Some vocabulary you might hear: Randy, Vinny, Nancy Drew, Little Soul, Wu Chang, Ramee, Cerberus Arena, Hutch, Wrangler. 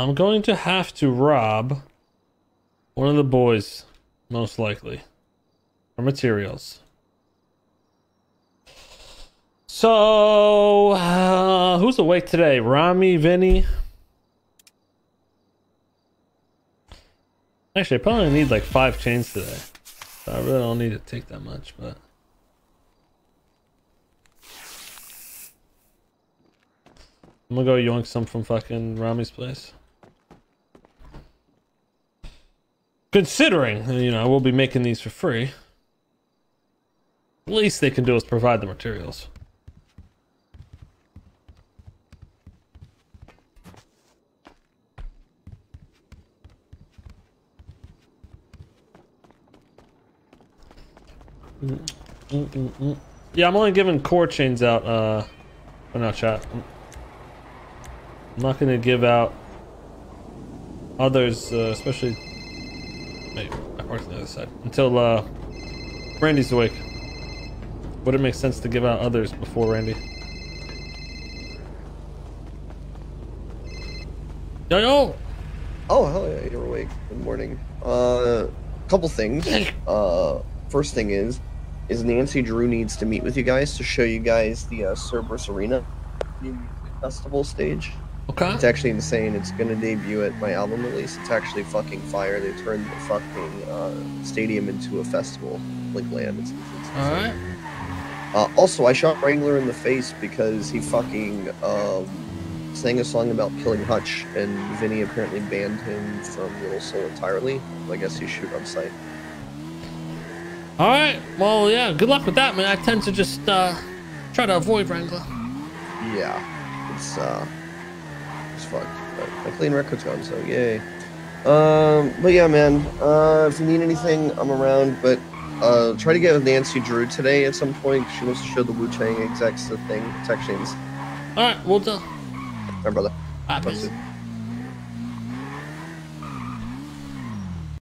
I'm going to have to rob one of the boys, most likely, for materials. So, who's awake today? Rami, Vinny? Actually, I probably need like 5 chains today. So I really don't need to take that much, but... I'm gonna go yoink some from fucking Rami's place. Considering, you know, I will be making these for free. The least they can do is provide the materials. Yeah, I'm only giving core chains out, or not, chat. I'm not gonna give out others, especially. Wait, I parked on the other side. Until, Randy's awake. Would it make sense to give out others before Randy? Yo, yo! Oh, hell yeah, you're awake. Good morning. Couple things. First thing is Nancy Drew needs to meet with you guys to show you guys the Cerberus Arena festival stage. Okay. It's actually insane. It's gonna debut at my album release. It's actually fucking fire. They turned the fucking stadium into a festival. Like land. It's alright. Also, I shot Wrangler in the face because he fucking sang a song about killing Hutch, and Vinny apparently banned him from Little Soul entirely. I guess he shoot on sight. All right, well, yeah, good luck with that, man. I tend to just try to avoid Wrangler. Yeah, it's fucked. But my clean record's gone, so yay. But yeah, man, if you need anything, I'm around. But try to get with Nancy Drew today at some point. She wants to show the Wu Chang execs the thing. It's actually insane. All right, we'll do. All right, brother. Bye, peace.